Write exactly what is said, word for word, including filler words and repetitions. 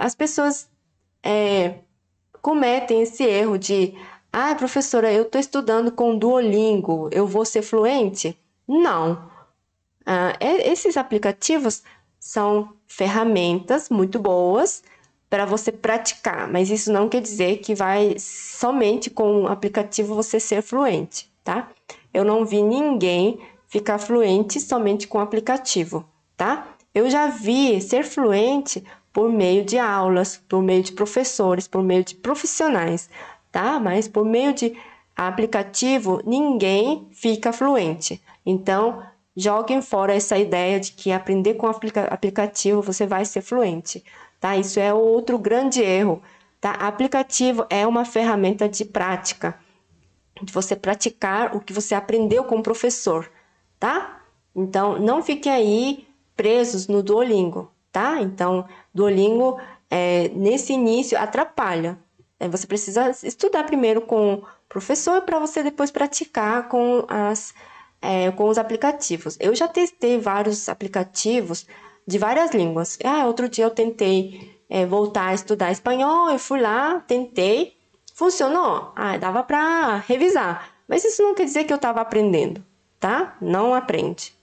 as pessoas é, cometem esse erro de ah, professora, eu estou estudando com Duolingo, eu vou ser fluente? Não. Ah, esses aplicativos são ferramentas muito boas para você praticar, mas isso não quer dizer que vai somente com o aplicativo você ser fluente, tá? Eu não vi ninguém ficar fluente somente com o aplicativo, tá? Eu já vi ser fluente por meio de aulas, por meio de professores, por meio de profissionais, tá? Mas por meio de aplicativo, ninguém fica fluente. Então, joguem fora essa ideia de que aprender com aplica- aplicativo você vai ser fluente, tá? Isso é outro grande erro, tá? Aplicativo é uma ferramenta de prática, de você praticar o que você aprendeu com o professor, tá? Então, não fiquem aí presos no Duolingo, tá? Então, Duolingo, é, nesse início, atrapalha. Você precisa estudar primeiro com o professor para você depois praticar com, as, é, com os aplicativos. Eu já testei vários aplicativos de várias línguas. Ah, outro dia eu tentei é, voltar a estudar espanhol, eu fui lá, tentei, funcionou. Ah, dava para revisar. Mas isso não quer dizer que eu estava aprendendo, tá? Não aprende.